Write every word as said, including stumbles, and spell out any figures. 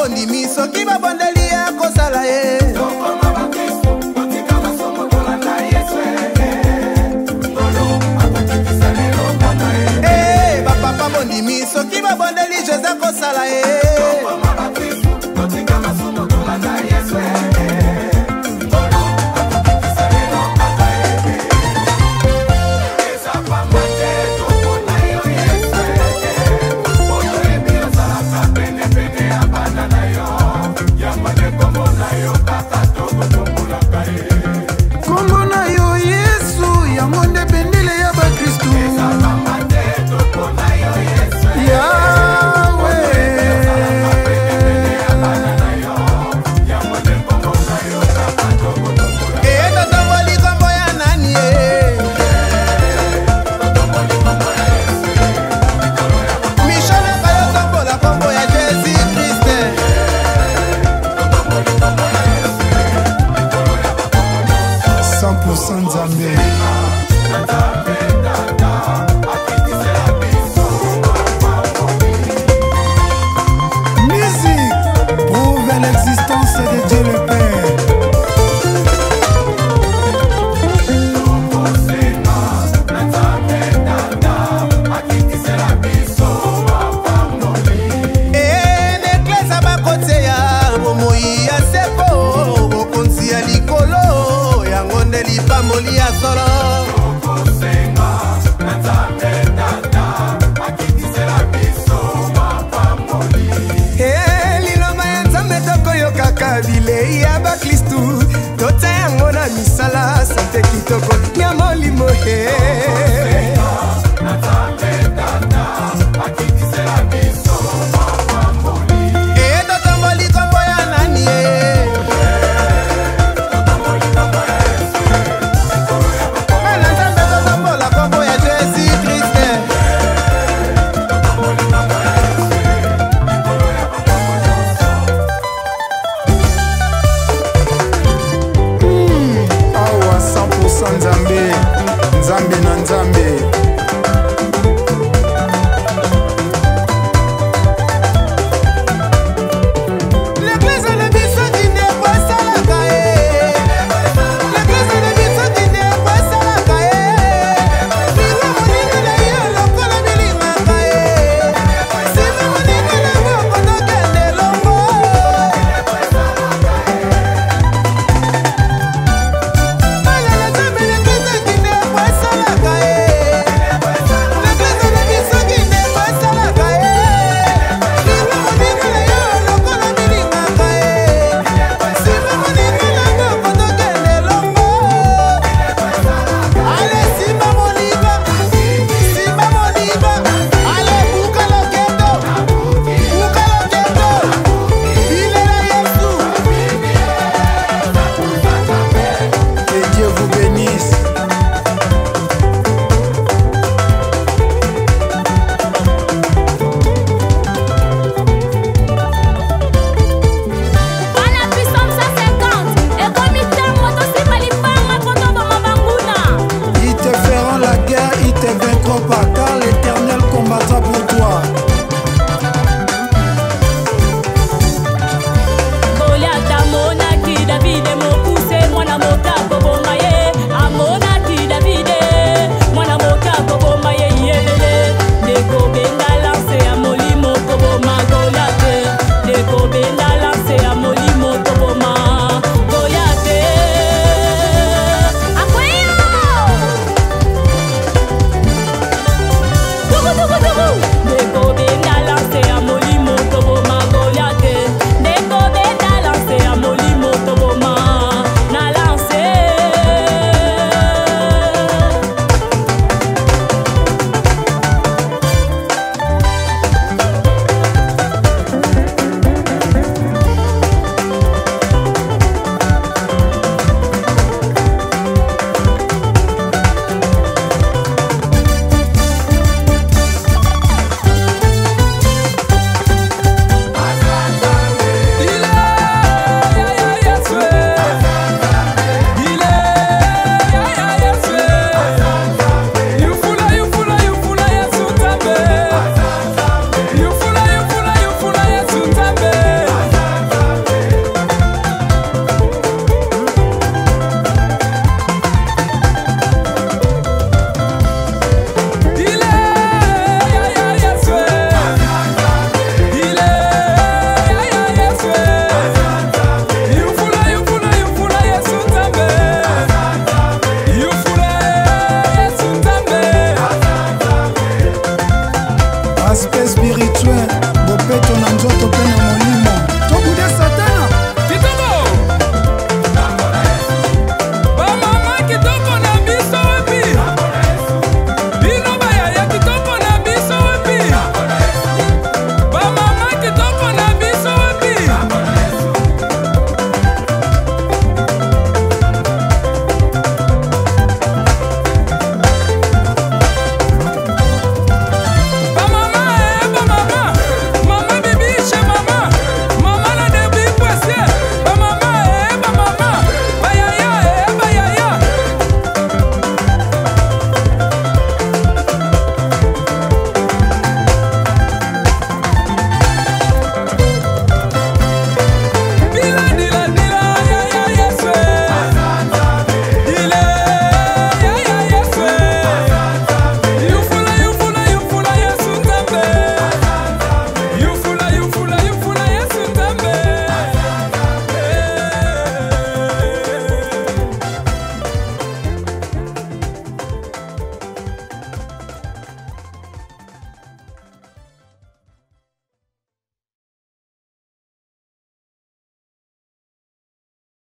bondi miso, kiba bonde